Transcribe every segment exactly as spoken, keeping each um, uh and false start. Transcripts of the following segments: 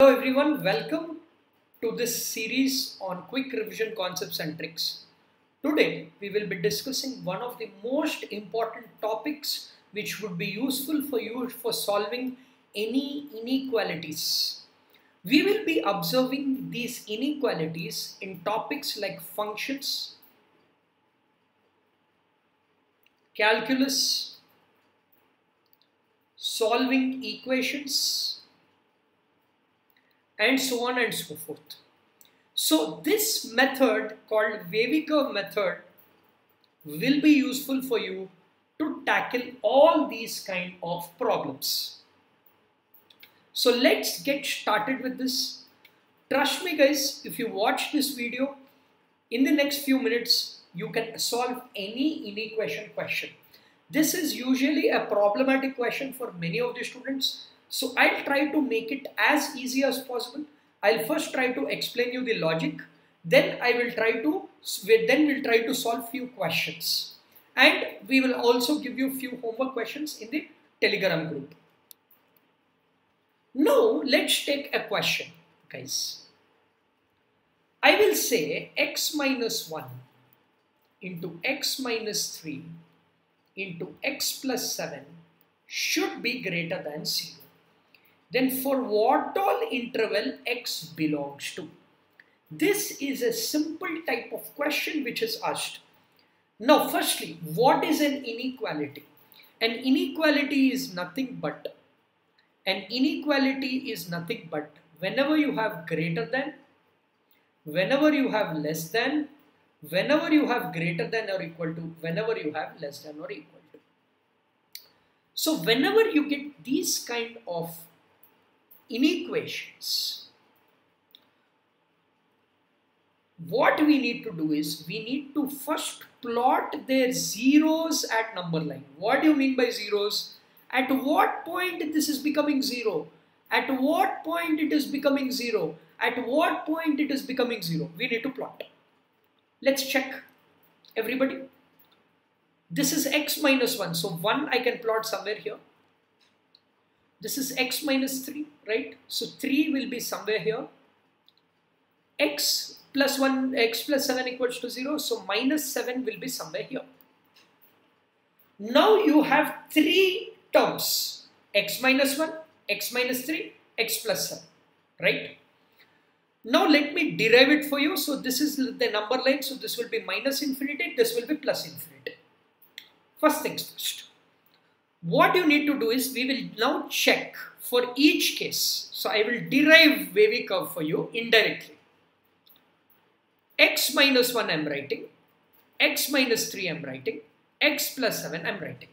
Hello everyone, welcome to this series on quick revision concepts and tricks. Today we will be discussing one of the most important topics which would be useful for you for solving any inequalities. We will be observing these inequalities in topics like functions, calculus, solving equations, and so on and so forth. So this method called wavy curve method will be useful for you to tackle all these kind of problems. So let's get started with this. Trust me guys, if you watch this video, in the next few minutes you can solve any inequality question. This is usually a problematic question for many of the students. So I'll try to make it as easy as possible. I'll first try to explain you the logic, then I will try to, then we'll try to solve few questions, and we will also give you few homework questions in the Telegram group. Now let's take a question, guys. I will say x minus one into x minus three into x plus seven should be greater than zero. Then for what all interval x belongs to? This is a simple type of question which is asked. Now firstly, what is an inequality? An inequality is nothing but, an inequality is nothing but whenever you have greater than, whenever you have less than, whenever you have greater than or equal to, whenever you have less than or equal to. So whenever you get these kind of inequations, what we need to do is we need to first plot their zeros at number line. What do you mean by zeros? At what point this is becoming zero? At what point it is becoming zero? At what point it is becoming zero? We need to plot. Let's check everybody. This is x minus one, so one I can plot somewhere here. This is x minus three, right? So three will be somewhere here. X plus one, x plus seven equals to zero. So minus seven will be somewhere here. Now you have three terms. X minus one, x minus three, x plus seven, right? Now let me derive it for you. So this is the number line. So this will be minus infinity. This will be plus infinity. First things first. What you need to do is we will now check for each case. So I will derive wavy curve for you indirectly. X minus one I'm writing, x minus three I'm writing, x plus seven I'm writing.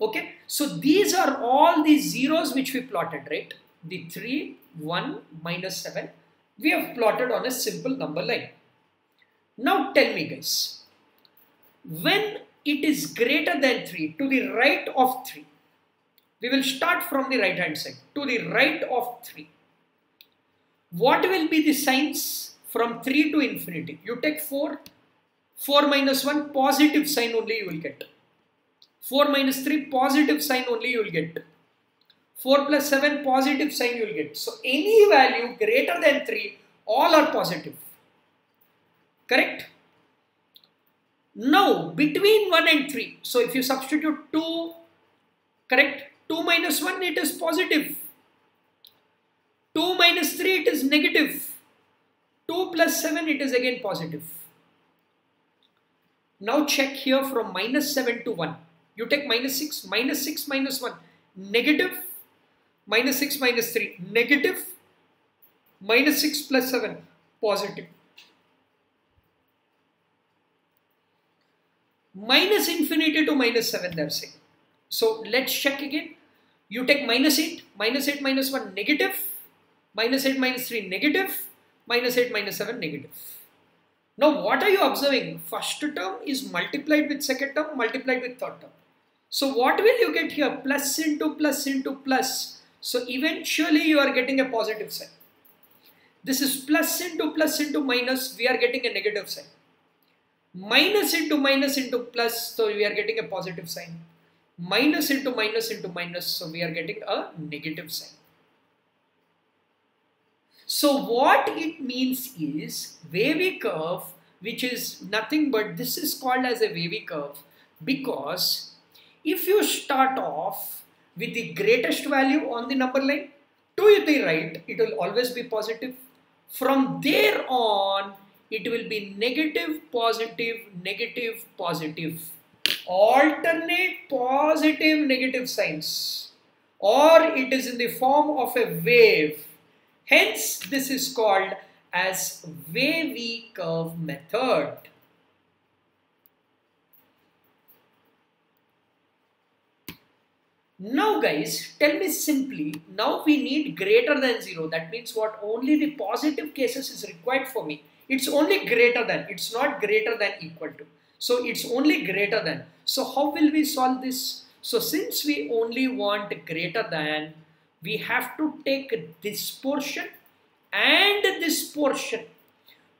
Okay, so these are all the zeros which we plotted, right? The three, one, minus seven, we have plotted on a simple number line. Now tell me guys, when it is greater than three, to the right of three. We will start from the right hand side, to the right of three. What will be the signs from three to infinity? You take four, four minus one, positive sign only you will get. four minus three, positive sign only you will get. four plus seven, positive sign you will get. So any value greater than three, all are positive. Correct? Now between one and three, so if you substitute two, correct, two minus one it is positive, two minus three it is negative, two plus seven it is again positive. Now check here from minus seven to one, you take minus six, minus six minus one, negative, minus six minus three, negative, minus six plus seven, positive. Minus infinity to minus seven they are saying. So let's check again. You take minus eight, minus eight minus one negative, minus eight minus three negative, minus eight minus seven negative. Now what are you observing? First term is multiplied with second term, multiplied with third term. So what will you get here? Plus into plus into plus. So eventually you are getting a positive sign. This is plus into plus into minus, we are getting a negative sign. Minus into minus into plus, so we are getting a positive sign. Minus into minus into minus, so we are getting a negative sign. So what it means is wavy curve, which is nothing but this is called as a wavy curve because if you start off with the greatest value on the number line to the right, it will always be positive. From there on, it will be negative, positive, negative, positive. Alternate positive, negative signs, or it is in the form of a wave. Hence, this is called as wavy curve method. Now guys, tell me simply, now we need greater than zero. That means what? Only the positive cases is required for me. It's only greater than, it's not greater than equal to. So it's only greater than. So how will we solve this? So since we only want greater than, we have to take this portion and this portion.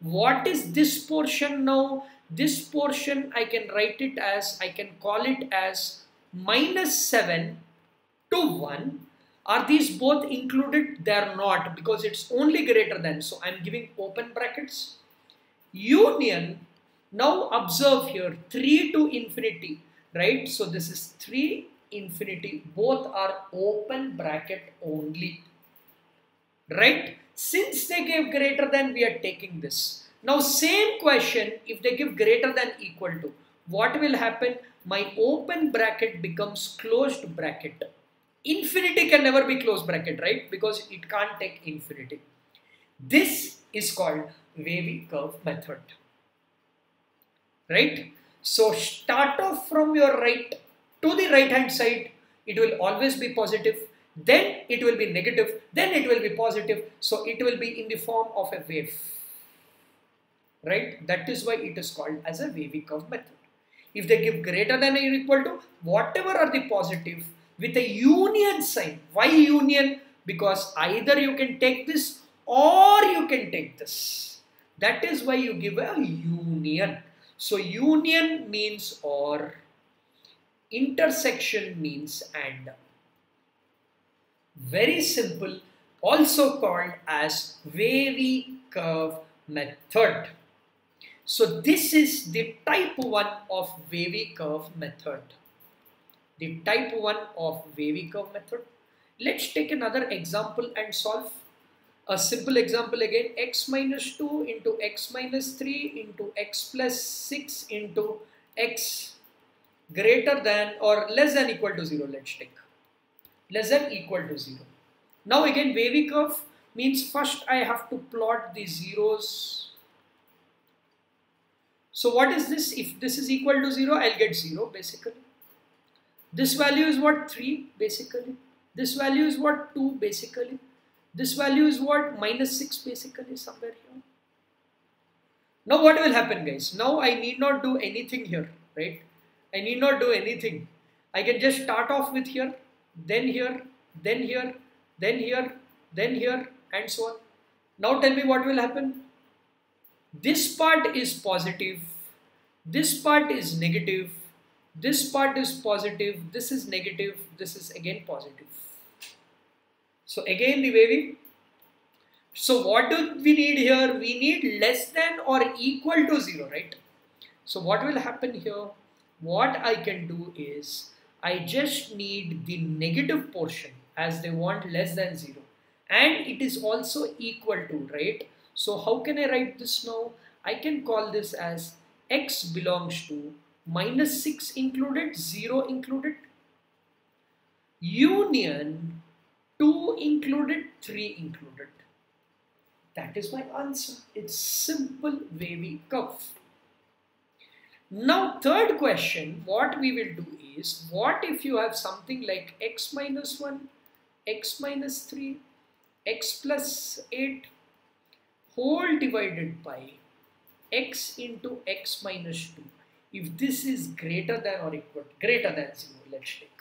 What is this portion now? This portion I can write it as, I can call it as minus seven to one. Are these both included? They are not, because it's only greater than. So I'm giving open brackets. Union. Now observe here, three to infinity, right? So this is three infinity, both are open bracket only, right? Since they gave greater than, we are taking this. Now same question, if they give greater than equal to, what will happen? My open bracket becomes closed bracket. Infinity can never be closed bracket, right? Because it can't take infinity. This is called wavy curve method. Right? So start off from your right to the right hand side. It will always be positive. Then it will be negative. Then it will be positive. So it will be in the form of a wave. Right? That is why it is called as a wavy curve method. If they give greater than or equal to, whatever are the positive with a union sign. Why union? Because either you can take this or you can take this. That is why you give a union. So union means or, intersection means and. Very simple, also called as wavy curve method. So this is the type one of wavy curve method. The type one of wavy curve method. Let's take another example and solve. A simple example again, x minus two into x minus three into x plus six into x greater than or less than equal to zero. Let's take less than equal to zero. Now again, wavy curve means first I have to plot the zeros. So what is this? If this is equal to zero, I'll get zero basically. This value is what? three basically. This value is what? two basically. This value is what? minus six basically, somewhere here. Now what will happen guys? Now I need not do anything here, right? I need not do anything. I can just start off with here, then here, then here, then here, then here, and so on. Now tell me what will happen. This part is positive. This part is negative. This part is positive. This is negative. This is again positive. So again the wavy. So what do we need here? We need less than or equal to zero, right? So what will happen here? What I can do is I just need the negative portion as they want less than zero. And it is also equal to, right? So how can I write this now? I can call this as x belongs to minus six included, zero included, union two included, three included. That is my answer. It's simple wavy curve. Now third question, what we will do is, what if you have something like x minus one, x minus three, x plus eight whole divided by x into x minus two. If this is greater than or equal to, greater than zero, let's take.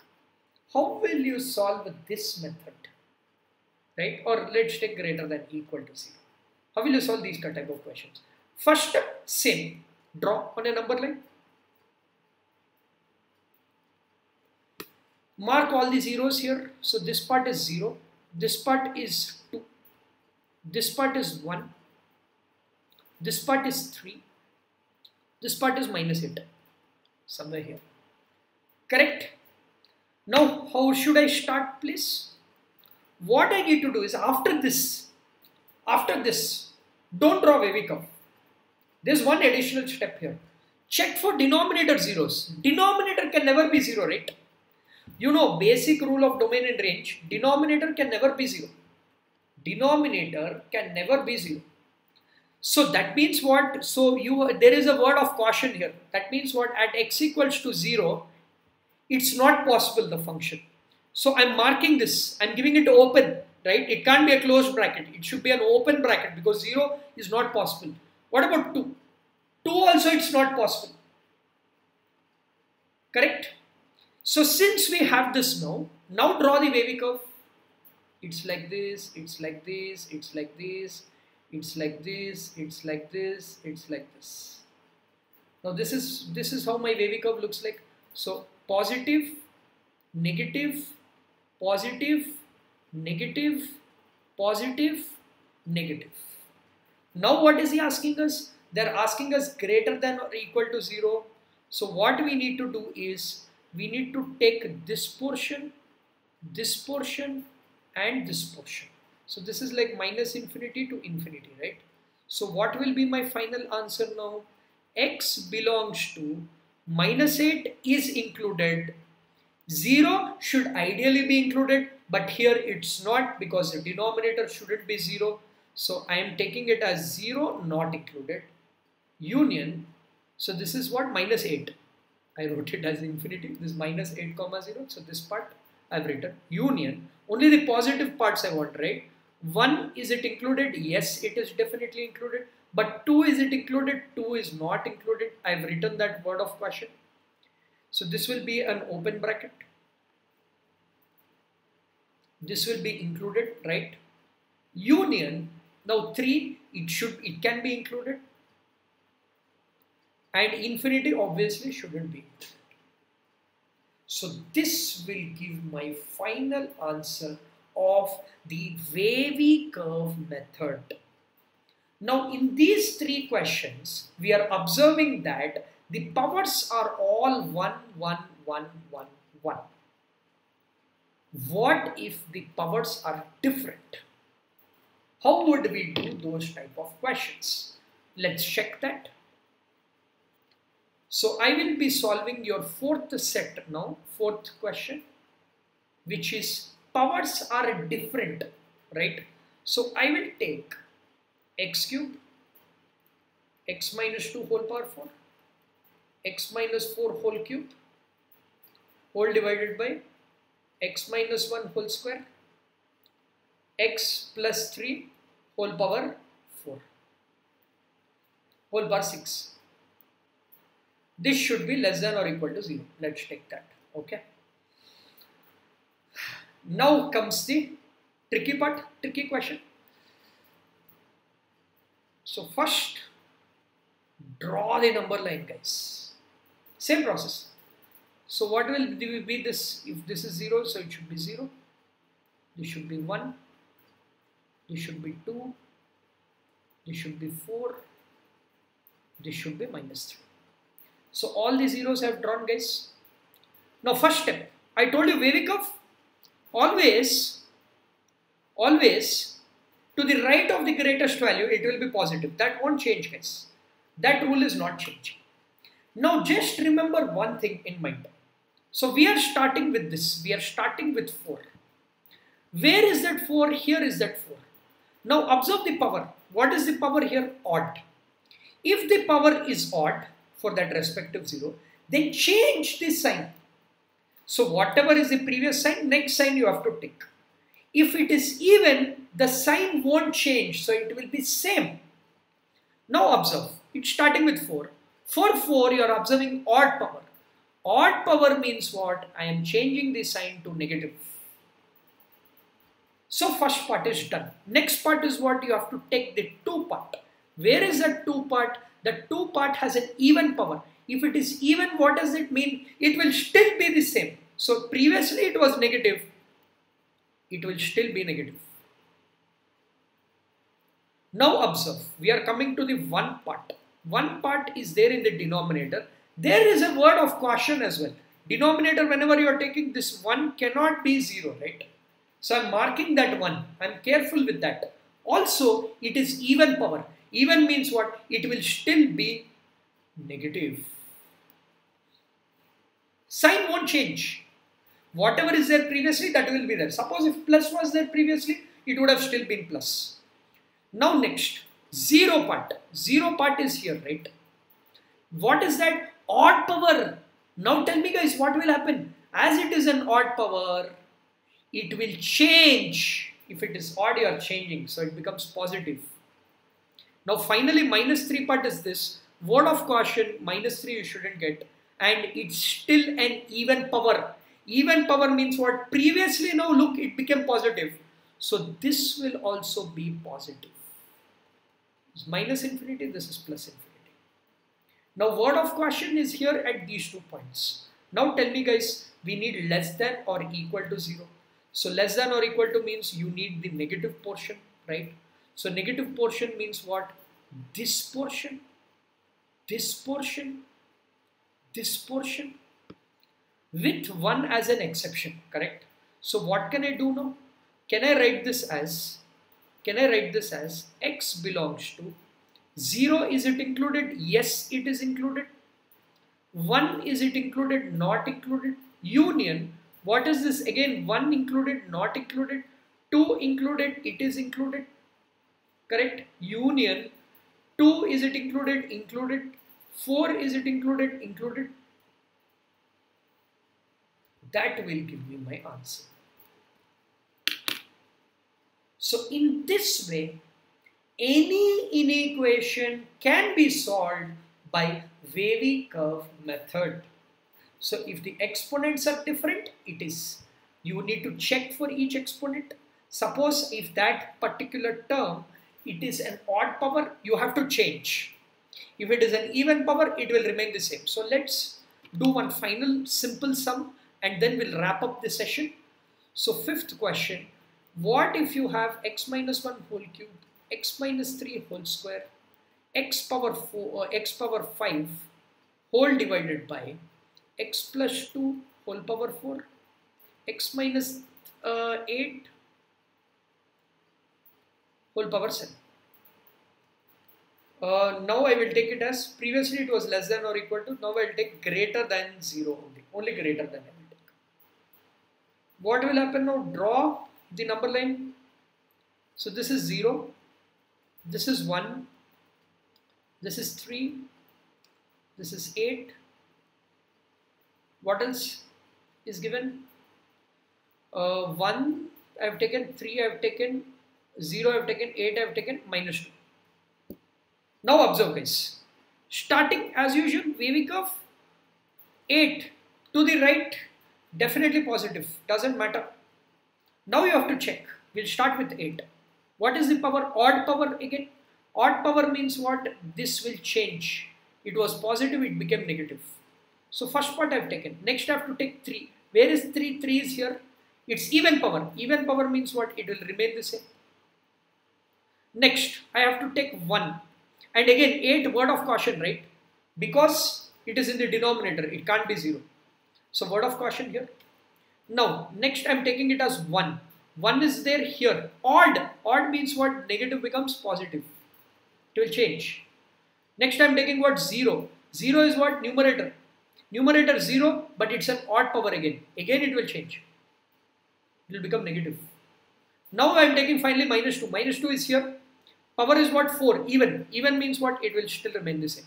How will you solve this method? Right? Or let's take greater than equal to zero. How will you solve these type of questions? First, same. Draw on a number line. Mark all the zeros here. So this part is zero. This part is two. this part is one, this part is three, this part is minus eight, somewhere here, correct? Now how should I start place? What I need to do is after this, after this, don't draw wavy curve. There's one additional step here. Check for denominator zeros. Denominator can never be zero, right? You know, basic rule of domain and range, denominator can never be zero. Denominator can never be zero. So that means what? So you there is a word of caution here. That means what? At x equals to zero, it's not possible, the function. So I'm marking this. I'm giving it open, right? It can't be a closed bracket. It should be an open bracket because zero is not possible. What about two? two also it's not possible. Correct? So since we have this now, now draw the wavy curve. It's like this, it's like this, it's like this, it's like this, it's like this, it's like this. Now this is, this is how my wavy curve looks like. So positive, negative, positive, negative, positive, negative. Now what is he asking us? They're asking us greater than or equal to zero. So what we need to do is we need to take this portion, this portion and this portion. So this is like minus infinity to infinity, right? So what will be my final answer now? X belongs to minus eight is included. zero should ideally be included, but here it's not because the denominator shouldn't be zero. So I am taking it as zero not included. Union, so this is what, minus eight. I wrote it as infinity, this is minus eight comma zero. So this part I have written union. Only the positive parts I want, right? one, is it included? Yes, it is definitely included. But two, is it included? two is not included. I have written that word of caution. So this will be an open bracket. This will be included, right? Union. Now three, it should, it can be included, and infinity obviously shouldn't be included. So this will give my final answer of the wavy curve method. Now in these three questions, we are observing that the powers are all one, one, one, one, one. What if the powers are different? How would we do those type of questions? Let's check that. So I will be solving your fourth set now, fourth question, which is powers are different, right? So I will take x cube, x minus two whole power four, x minus four whole cube, whole divided by x minus one whole square, x plus three, whole power four, whole power six. This should be less than or equal to zero. Let's take that. Okay. Now comes the tricky part, tricky question. So first, draw the number line, guys. Same process. So what will be this? If this is zero, so it should be zero. This should be one. This should be two. This should be four. This should be minus three. So all the zeros I have drawn, guys. Now first step, I told you wavy curve. Always, always to the right of the greatest value, it will be positive. That won't change, guys. That rule is not changing. Now just remember one thing in mind. So we are starting with this. We are starting with four. Where is that four? Here is that four. Now observe the power. What is the power here? Odd. If the power is odd for that respective zero, then change the sign. So whatever is the previous sign, next sign you have to take. If it is even, the sign won't change, so it will be same. Now observe, it's starting with four. For four, you are observing odd power. Odd power means what? I am changing the sign to negative. So first part is done. Next part is what? You have to take the two part. Where is that two part? The two part has an even power. If it is even, what does it mean? It will still be the same. So previously it was negative. It will still be negative. Now observe, we are coming to the one part. One part is there in the denominator. There is a word of caution as well. Denominator, whenever you are taking this one, cannot be zero, right? So I'm marking that one. I'm careful with that. Also, it is even power. Even means what? It will still be negative. Sign won't change. Whatever is there previously, that will be there. Suppose if plus was there previously, it would have still been plus. Now next, zero part. Zero part is here, right? What is that? Odd power. Now tell me guys, what will happen? As it is an odd power, it will change. If it is odd, you are changing. So it becomes positive. Now finally, minus three part is this. Word of caution, minus three you shouldn't get. And it's still an even power. Even power means what? Previously, now look, it became positive. So this will also be positive. It's minus infinity, this is plus infinity. Now word of caution is here at these two points. Now tell me guys, we need less than or equal to zero. So less than or equal to means you need the negative portion, right? So negative portion means what? This portion, this portion, this portion with one as an exception, correct? So what can I do now? Can I write this as, can I write this as x belongs to zero? Is it included? Yes, it is included. one, is it included? Not included. Union, what is this? Again, one included, not included. two included, it is included. Correct? Union, two, is it included? Included. four, is it included? Included. That will give me my answer. So in this way, any inequation can be solved by wavy curve method. So if the exponents are different, it is, you need to check for each exponent. Suppose if that particular term, it is an odd power, you have to change. If it is an even power, it will remain the same. So let's do one final simple sum and then we'll wrap up the session. So fifth question, what if you have x minus one whole cube, x minus three whole square, x power four, uh, x power five whole divided by x plus two whole power four, x minus uh, eight whole power seven. Uh, now I will take it as, previously it was less than or equal to, now I will take greater than zero only, only greater than I will take. What will happen now? Draw the number line. So this is zero. This is one, this is three, this is eight, what else is given? Uh, one I have taken, three I have taken, zero I have taken, eight I have taken, minus two. Now observe guys, starting as usual, wavy curve, eight to the right, definitely positive, doesn't matter. Now you have to check, we'll start with eight. What is the power? Odd power again. Odd power means what? This will change. It was positive, it became negative. So first part I have taken. Next I have to take three. Where is three? three is here. It's even power. Even power means what? It will remain the same. Next I have to take one. And again eight, word of caution, right? Because it is in the denominator. It can't be zero. So word of caution here. Now next I am taking it as one. one is there here. Odd. Odd means what? Negative becomes positive. It will change. Next I am taking what? zero. zero is what? Numerator. Numerator zero, but it's an odd power again. Again it will change. It will become negative. Now I am taking finally minus two. Minus two is here. Power is what? four. Even. Even means what? It will still remain the same.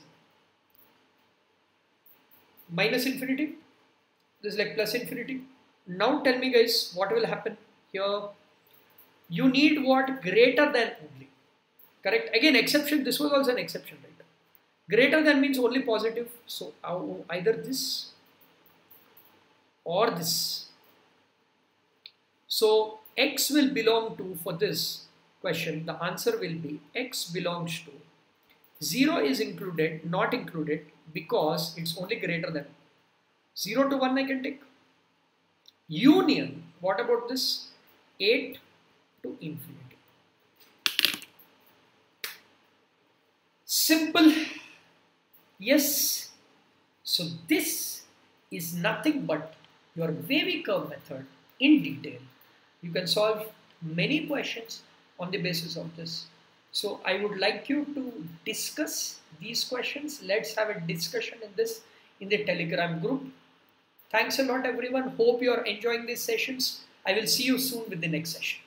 Minus infinity. This is like plus infinity. Now tell me guys, what will happen? Here you need what? Greater than only, correct? Again exception, this was also an exception, right? Greater than means only positive, so either this or this. So x will belong to, for this question the answer will be x belongs to zero is included, not included, because it's only greater than zero to one I can take. Union, what about this? eight to infinity. simple. Yes, so this is nothing but your wavy curve method in detail. You can solve many questions on the basis of this. So I would like you to discuss these questions. Let's have a discussion in this in the Telegram group. Thanks a lot everyone. Hope you are enjoying these sessions. I will see you soon with the next session.